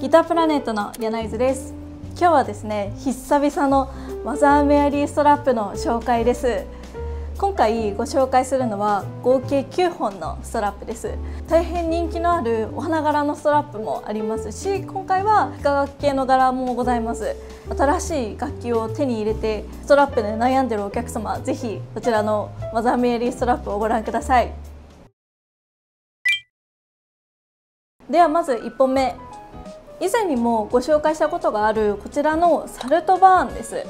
ギタープラネットの柳津です。今日はですね、久々のマザーメアリーストラップの紹介です。今回ご紹介するのは合計9本のストラップです。大変人気のあるお花柄のストラップもありますし、今回は幾何学系の柄もございます。新しい楽器を手に入れてストラップで悩んでるお客様、ぜひこちらのマザーメアリーストラップをご覧ください。ではまず1本目、以前にもご紹介したことがあるこちらのサルトバーンです。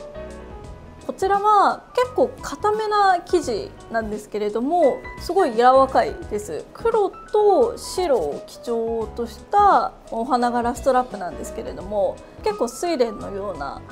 こちらは結構固めな生地なんですけれども、すごい柔らかいです。黒と白を基調としたお花柄ストラップなんですけれども、結構睡蓮のような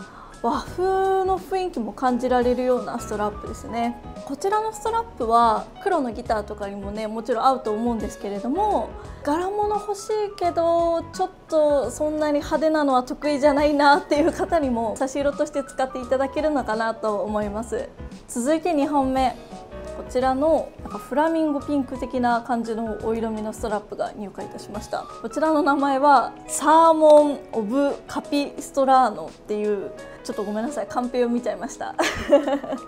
和風の雰囲気も感じられるようなストラップですね。こちらのストラップは黒のギターとかにもね、もちろん合うと思うんですけれども、柄物欲しいけどちょっとそんなに派手なのは得意じゃないなっていう方にも差し色として使っていただけるのかなと思います。続いて2本目、こちらのなんかフラミンゴピンク的な感じのお色味のストラップが入荷いたしました。こちらの名前はサーモン・オブ・カピストラーノっていう、ちょっとごめんなさい、カンペを見ちゃいました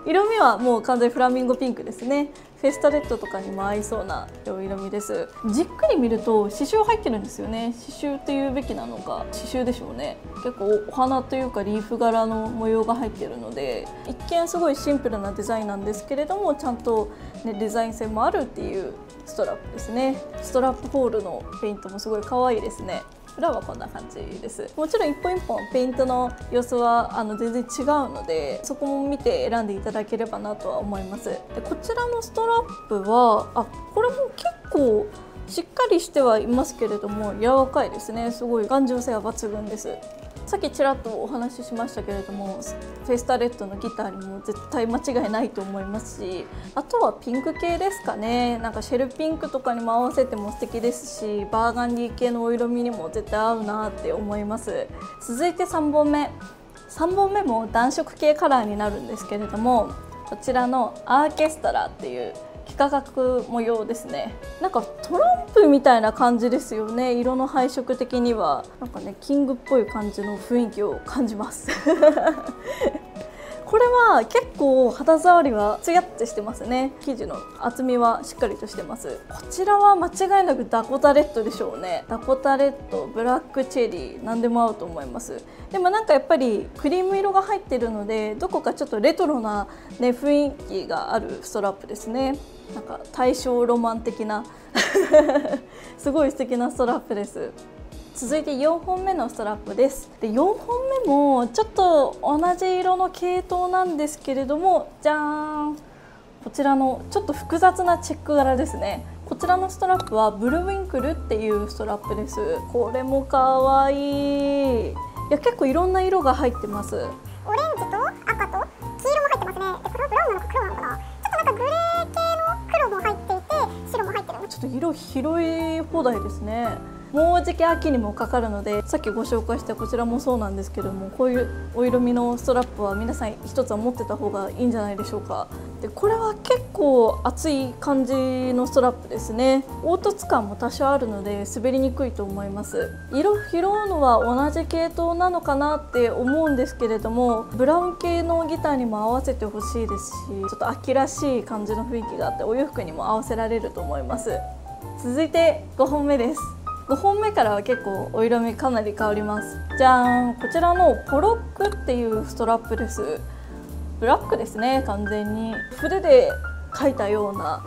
色味はもう完全にフラミンゴピンクですね。フェスタレッドとかにも合いそうなお色味です。じっくり見ると刺繍入ってるんですよね。刺繍っていうべきなのか、刺繍でしょうね。結構お花というかリーフ柄の模様が入ってるので、一見すごいシンプルなデザインなんですけれども、ちゃんと、ね、デザイン性もあるっていうストラップですね。ストラップホールのペイントもすごい可愛いですね。裏はこんな感じです。もちろん一本一本ペイントの様子は全然違うので、そこも見て選んでいただければなとは思います。でこちらのストラップはこれも結構しっかりしてはいますけれども、柔らかいですね。すごい頑丈性は抜群です。さっきちらっとお話ししましたけれども、フェスタレッドのギターにも絶対間違いないと思いますし、あとはピンク系ですかね。なんかシェルピンクとかにも合わせても素敵ですし、バーガンディ系のお色味にも絶対合うなって思います。続いて3本目、3本目も暖色系カラーになるんですけれども、こちらのアーケストラっていう幾何学模様ですね。なんかトランプみたいな感じですよね。色の配色的にはなんかね、キングっぽい感じの雰囲気を感じますこれは結構肌触りはツヤっとしてますね。生地の厚みはしっかりとしてます。こちらは間違いなくダコタレッドでしょうね。ダコタレッド、ブラックチェリー、何でも合うと思います。でもなんかやっぱりクリーム色が入ってるので、どこかちょっとレトロな、ね、雰囲気があるストラップですね。なんか大正ロマン的なすごい素敵なストラップです。続いて4本目のストラップです。で4本目もちょっと同じ色の系統なんですけれども、じゃーん、こちらのちょっと複雑なチェック柄ですね。こちらのストラップはブルーウィンクルっていうストラップです。これもかわいい。いや結構いろんな色が入ってます。オレンジと赤と黄色も入ってますね。でこれはブラウンなのか黒なのかな、ちょっとなんかグレー系の黒も入っていて白も入ってる。ちょっと色広い放題ですね。もうじき秋にもかかるので、さっきご紹介したこちらもそうなんですけども、こういうお色味のストラップは皆さん一つは持ってた方がいいんじゃないでしょうか。でこれは結構厚い感じのストラップですね。凹凸感も多少あるので滑りにくいと思います。色拾うのは同じ系統なのかなって思うんですけれども、ブラウン系のギターにも合わせてほしいですし、ちょっと秋らしい感じの雰囲気があって、お洋服にも合わせられると思います。続いて5本目です。5本目からは結構お色味かなり変わります。じゃーん、こちらのポロックっていうストラップです。ブラックですね。完全に筆で描いたような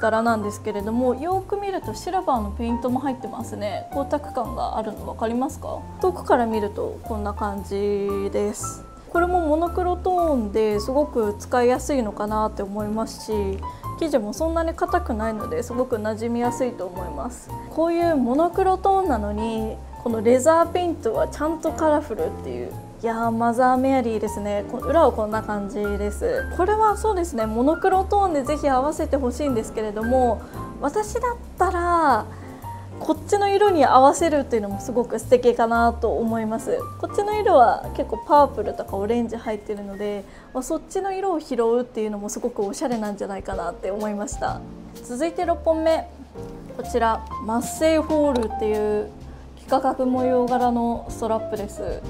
柄なんですけれども、よく見るとシルバーのペイントも入ってますね。光沢感があるの分かりますか？遠くから見るとこんな感じです。これもモノクロトーンですごく使いやすいのかなって思いますし、生地もそんなに硬くないのですごく馴染みやすいと思います。こういうモノクロトーンなのにこのレザーペイントはちゃんとカラフルっていう、いやーマザーメアリーですね。裏はこんな感じです。これはそうですね、モノクロトーンでぜひ合わせてほしいんですけれども、私だったらこっちの色に合わせるっていうのもすごく素敵かなと思います。こっちの色は結構パープルとかオレンジ入ってるので、そっちの色を拾うっていうのもすごくおしゃれなんじゃないかなって思いました。続いて6本目、こちらマッセイホールっていう幾幾何学模様柄のストラップです。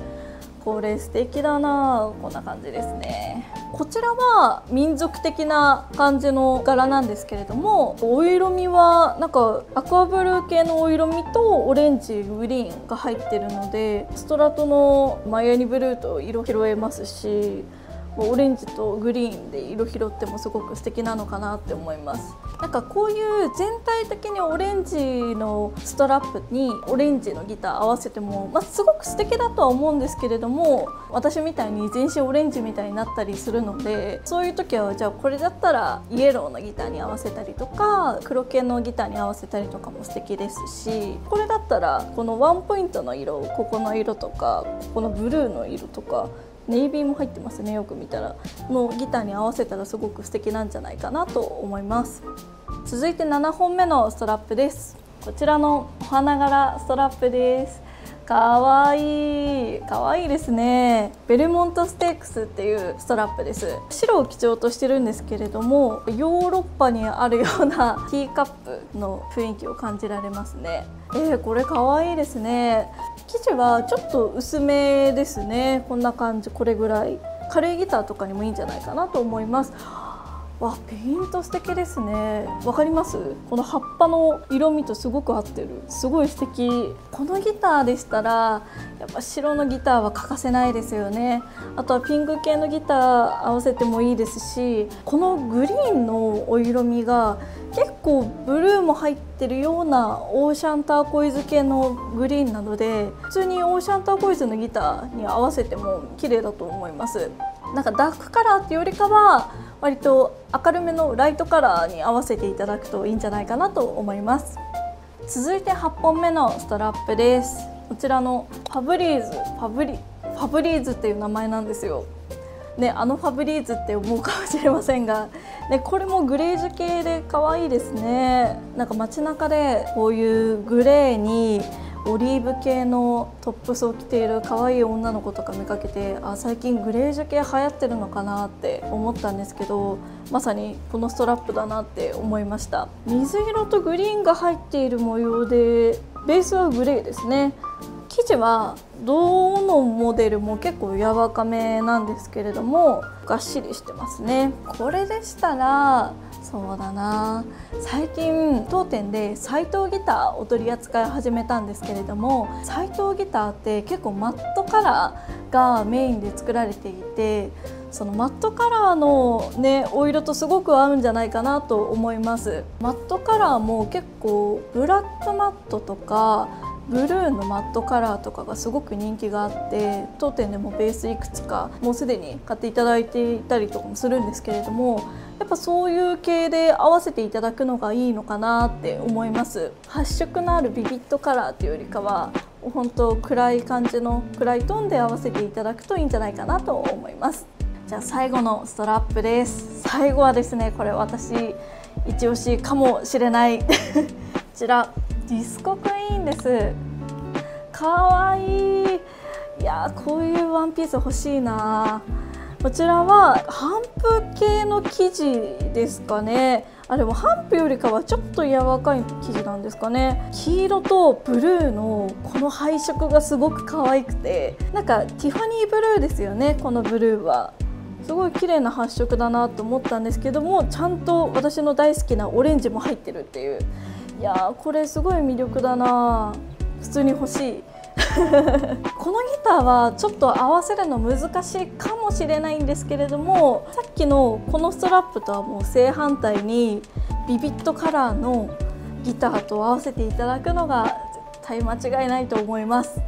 これ素敵だな。こんな感じですね。こちらは民族的な感じの柄なんですけれども、お色味はなんかアクアブルー系のお色味とオレンジグリーンが入ってるので、ストラトのマイアニブルーと色拾えますし、オレンジとグリーンで色拾ってもすごく素敵なのかなって思います。なんかこういう全体的にオレンジのストラップにオレンジのギター合わせても、すごく素敵だとは思うんですけれども、私みたいに全身オレンジみたいになったりするので、そういう時はじゃあこれだったらイエローのギターに合わせたりとか、黒系のギターに合わせたりとかも素敵ですし、これだったらこのワンポイントの色、ここの色とかここのブルーの色とか、ネイビーも入ってますね。よく見たらもうギターに合わせたらすごく素敵なんじゃないかなと思います。続いて7本目のストラップです。こちらのお花柄ストラップです。かわいい、かわいいですね。ベルモントステークスっていうストラップです。白を基調としてるんですけれども、ヨーロッパにあるようなティーカップの雰囲気を感じられますね。これかわいいですね。生地はちょっと薄めですね。こんな感じ、これぐらい。軽いギターとかにもいいんじゃないかなと思います。わ、ペイント素敵ですね。わかります？この葉っぱの色味とすごく合ってる。すごい素敵。このギターでしたらやっぱ白のギターは欠かせないですよね。あとはピンク系のギター合わせてもいいですし、このグリーンのお色味が結構ブルーも入ってるようなオーシャンターコイズ系のグリーンなので、普通にオーシャンターコイズのギターに合わせても綺麗だと思います。なんかダークカラーっていうよりかは割と明るめのライトカラーに合わせていただくといいんじゃないかなと思います。続いて8本目のストラップです。こちらのファブリーズっていう名前なんですよね。あのファブリーズって思うかもしれませんが、ね、これもグレージュ系で可愛いですね。なんか街中でこういうグレーにオリーブ系のトップスを着ている可愛い女の子とか見かけて、あ、最近グレージュ系流行ってるのかなって思ったんですけど、まさにこのストラップだなって思いました。水色とグリーンが入っている模様で、ベースはグレーですね。生地はどのモデルも結構やわかめなんですけれども、がっしりしてますね。これでしたらそうだな、最近当店で斎藤ギターを取り扱い始めたんですけれども、斎藤ギターって結構マットカラーがメインで作られていて、そのマットカラーのね、お色とすごく合うんじゃないかなと思います。マットカラーも結構ブラックマットとかブルーのマットカラーとかがすごく人気があって、当店でもベースいくつかもうすでに買っていただいていたりとかもするんですけれども、やっぱそういう系で合わせていただくのがいいのかなって思います。発色のあるビビットカラーというよりかは本当暗い感じの暗いトーンで合わせていただくといいんじゃないかなと思います。じゃあ最後のストラップです。最後はですね、これ私一押しかもしれないこちらディスコクイーンです。かわいい。いや、こういうワンピース欲しいな。こちらは帆布系の生地ですかね。あ、でも帆布よりかはちょっと柔らかい生地なんですかね。黄色とブルーのこの配色がすごく可愛くて、なんかティファニーブルーですよね。このブルーはすごい綺麗な発色だなと思ったんですけども、ちゃんと私の大好きなオレンジも入ってるっていう、いやー、これすごい魅力だな。普通に欲しいこのギターはちょっと合わせるの難しいかもしれないんですけれども、さっきのこのストラップとはもう正反対にビビットカラーのギターと合わせていただくのが絶対間違いないと思います。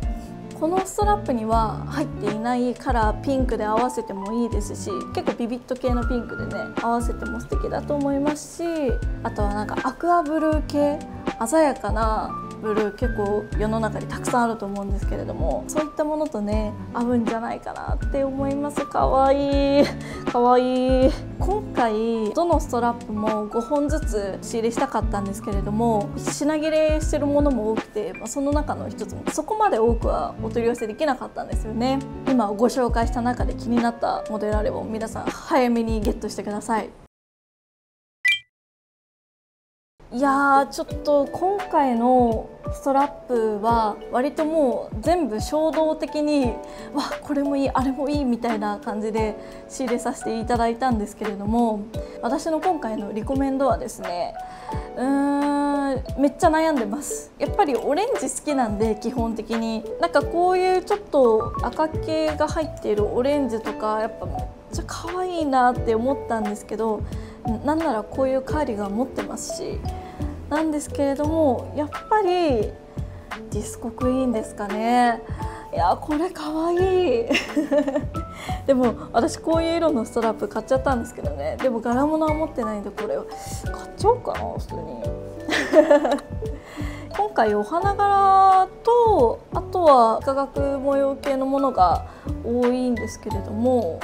このストラップには入っていないカラー、ピンクで合わせてもいいですし、結構ビビット系のピンクでね、合わせても素敵だと思いますし、あとはなんかアクアブルー系、鮮やかなブルー結構世の中にたくさんあると思うんですけれども、そういったものとね、合うんじゃないかなって思います。かわいい、かわいい。今回どのストラップも5本ずつ仕入れしたかったんですけれども、品切れしてるものも多くて、その中の一つもそこまで多くはお取り寄せできなかったんですよね。今ご紹介した中で気になったモデルあれば皆さん早めにゲットしてください。いやー、ちょっと今回のストラップは割ともう全部衝動的にわあこれもいいあれもいいみたいな感じで仕入れさせていただいたんですけれども、私の今回のリコメンドはですね、めっちゃ悩んでます。やっぱりオレンジ好きなんで、基本的になんかこういうちょっと赤系が入っているオレンジとかやっぱめっちゃ可愛いなって思ったんですけど、なんならこういうカーディガン持ってますし、なんですけれども、やっぱりディスコクイーンですかね。いやー、これかわいいでも私こういう色のストラップ買っちゃったんですけどね。でも柄物は持ってないんで、これを買っちゃおうかな普通に今回お花柄と、あとは幾何学模様系のものが多いんですけれども、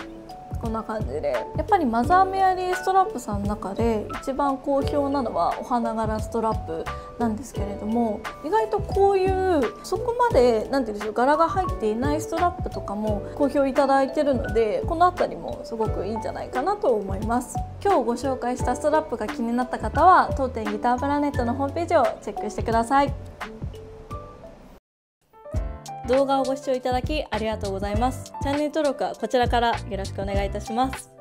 こんな感じでやっぱりマザーメアリーストラップさんの中で一番好評なのはお花柄ストラップなんですけれども、意外とこういうそこまでなんていうんでしょう、柄が入っていないストラップとかも好評いただいてるので、この辺りもすごくいいんじゃないかなと思います。今日ご紹介したストラップが気になった方は当店ギタープラネットのホームページをチェックしてください。動画をご視聴いただきありがとうございます。チャンネル登録はこちらからよろしくお願いいたします。